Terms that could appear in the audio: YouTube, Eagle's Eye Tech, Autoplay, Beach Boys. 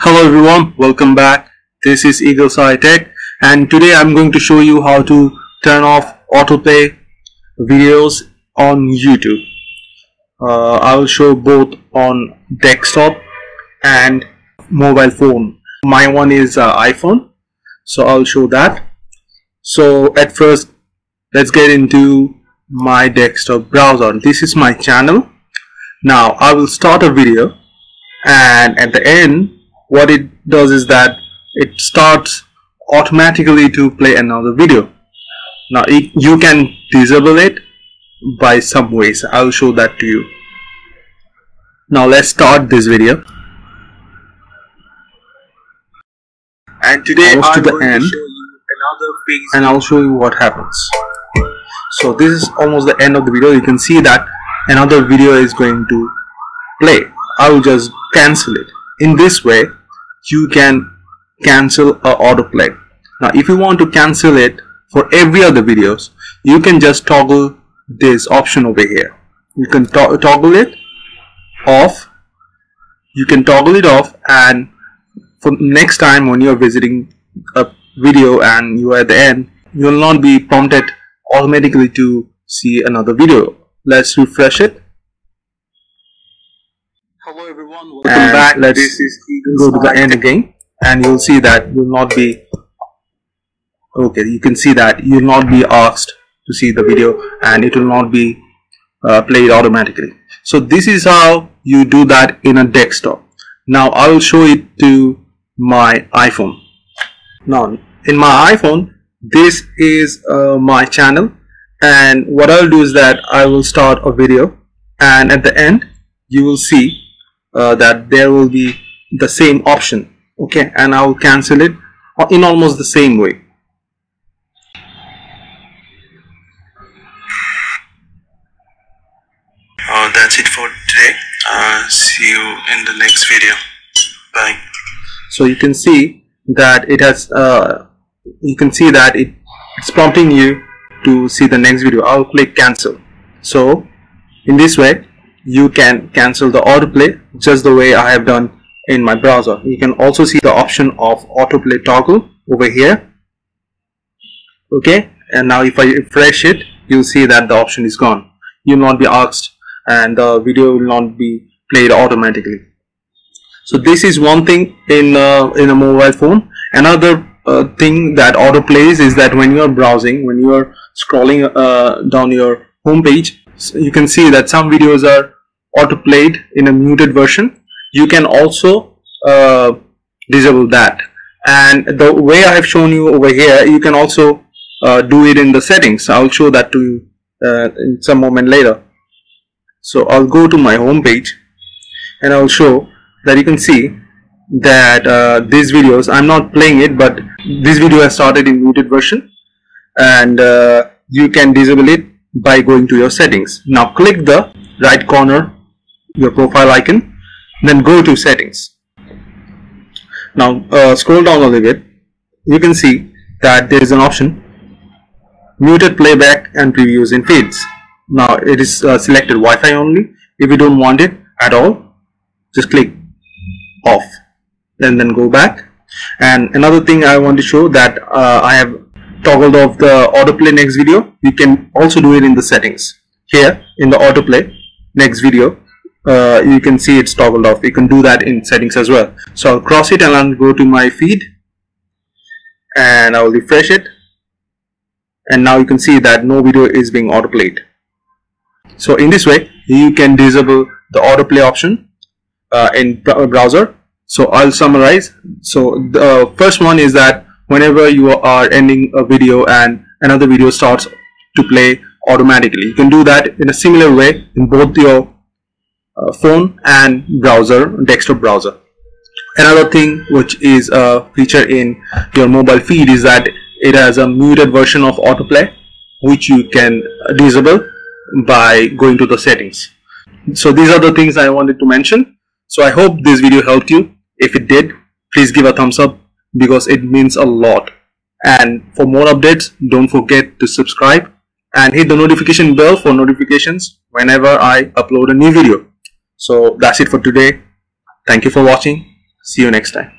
Hello everyone, welcome back. This is Eagle's Eye Tech, and today I'm going to show you how to turn off autoplay videos on YouTube. I will show both on desktop and mobile phone. My one is iPhone, so I'll show that. So at first, let's get into my desktop browser. This is my channel. Now I will start a video, and at the end what it does is that it starts automatically to play another video. Now you can disable it by some ways. I'll show that to you. Now let's start this video. And today I'm going to show you another piece, and I'll show you what happens. So this is almost the end of the video. You can see that another video is going to play. I will just cancel it. In this way you can cancel autoplay. Now if you want to cancel it for every other videos, you can just toggle this option over here. You can toggle it off. You can toggle it off, and for next time when you're visiting a video and you are at the end, you will not be prompted automatically to see another video. Let's refresh it. Hello everyone, welcome back. Let's go to the end again, and you'll see that you'll not be you can see that you'll not be asked to see the video, and it will not be played automatically. So this is how you do that in a desktop. Now I will show it to my iPhone. Now in my iPhone, this is my channel, and what I'll do is that I will start a video, and at the end you will see that there will be the same option, okay, and I will cancel it in almost the same way. That's it for today. See you in the next video. Bye. So you can see that it has it's prompting you to see the next video. I'll click cancel. So in this way you can cancel the autoplay just the way I have done in my browser. You can also see the option of autoplay toggle over here, okay, and now if I refresh it, you'll see that the option is gone. You'll not be asked, and the video will not be played automatically. So this is one thing in a mobile phone. Another thing that autoplays is that when you are browsing, when you are scrolling down your home page, so you can see that some videos are autoplayed in a muted version. You can also disable that, and the way I have shown you over here, you can also do it in the settings. I'll show that to you in some moment later. So I'll go to my home page, and I'll show that you can see that these videos, I'm not playing it, but this video has started in muted version, and you can disable it by going to your settings. Now click the right corner, your profile icon, then go to settings. Now scroll down a little bit. You can see that there is an option muted playback and previews in feeds. Now it is selected Wi-Fi only. If you don't want it at all, just click off, then go back. And another thing I want to show that I have toggled off the autoplay next video. You can also do it in the settings. Here in the autoplay next video, you can see it's toggled off. You can do that in settings as well. So I'll cross it, and I'll go to my feed, and I'll refresh it, and now you can see that no video is being autoplayed. So in this way you can disable the autoplay option in browser. So I'll summarize. So the first one is that whenever you are ending a video and another video starts to play automatically, you can do that in a similar way in both your phone and browser, desktop browser. Another thing which is a feature in your mobile feed is that it has a muted version of autoplay, which you can disable by going to the settings. So these are the things I wanted to mention. So I hope this video helped you. If it did, please give a thumbs up, because it means a lot. And for more updates, don't forget to subscribe and hit the notification bell for notifications whenever I upload a new video. So that's it for today. Thank you for watching. See you next time.